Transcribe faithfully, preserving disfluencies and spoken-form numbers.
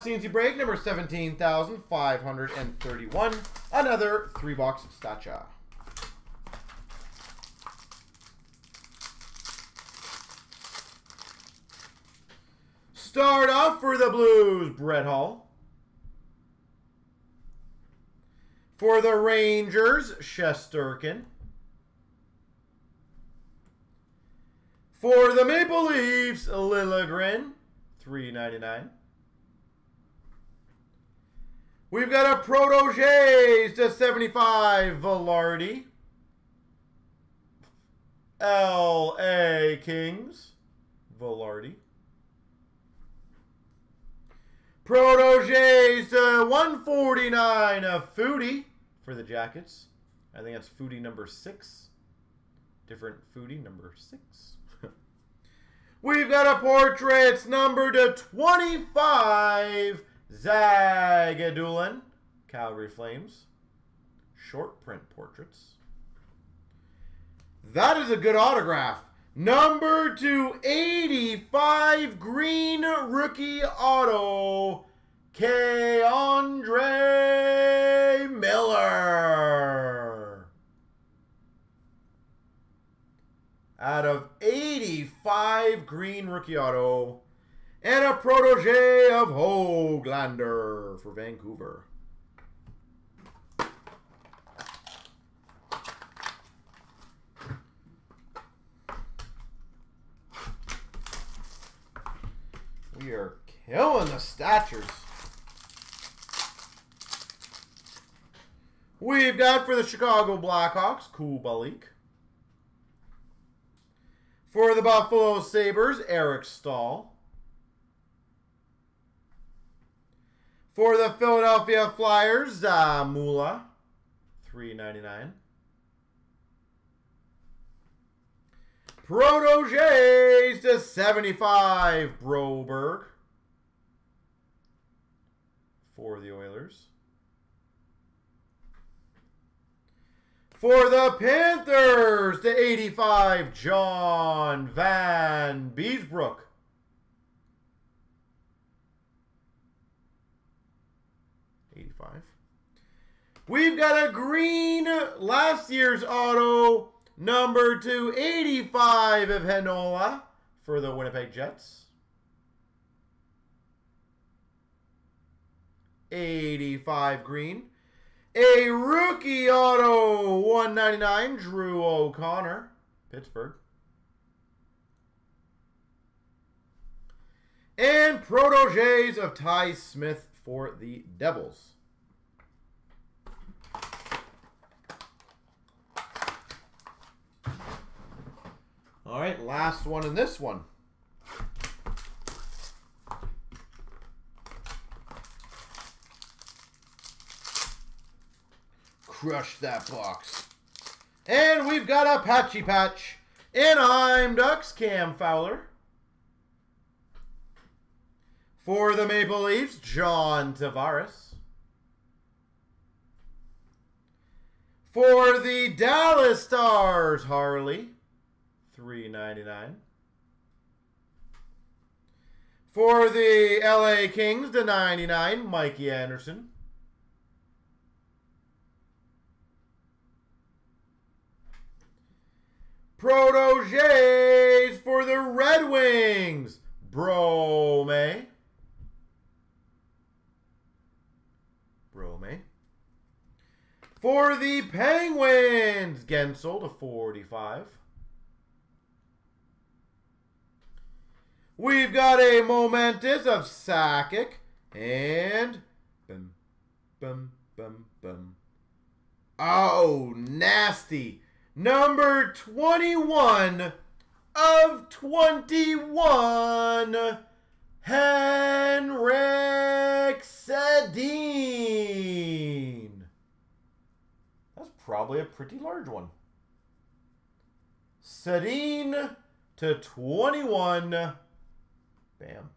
C N C break number seventeen thousand five hundred thirty-one. Another three box Stature. Start off for the Blues, Brett Hull. For the Rangers, Shesterkin. For the Maple Leafs, Lilligren, three ninety-nine. We've got a Protégés to seventy-five, Velarde. L A Kings, Velarde. Protégés to one forty-nine, Foodie for the Jackets. I think that's Foodie number six. Different Foodie number six. We've got a Portraits number to twenty-five, Zagadulin, Calgary Flames. Short print portraits. That is a good autograph. Number two eighty-five green rookie auto, K'Andre Miller. Out of eighty-five green rookie auto. And a protege of Hoglander for Vancouver. We are killing the statures. We've got for the Chicago Blackhawks, Kubalik. For the Buffalo Sabres, Eric Stahl. For the Philadelphia Flyers, Zamula, three ninety-nine. Protégés to seventy-five, Broberg. For the Oilers. For the Panthers to eighty-five, John Vanbiesbroeck. eighty-five. We've got a green last year's auto number two eighty-five of Henola for the Winnipeg Jets. eighty-five green. A rookie auto one ninety-nine Drew O'Connor, Pittsburgh. And protégés of Ty Smith for the Devils. All right, last one in this one. Crush that box. And we've got a patchy patch. Anaheim Ducks, Cam Fowler. For the Maple Leafs, John Tavares. For the Dallas Stars, Harley, three ninety-nine. For the L A Kings, the ninety-nine, Mikey Anderson. Protégés for the Red Wings, Bromé. Bromé. For the Penguins, Gensel to forty-five. We've got a momentous of Sakic and bum bum bum bum. Oh, nasty. Number twenty-one of twenty-one, Henrik Sedin. That's probably a pretty large one. Sedin to twenty-one. Bam.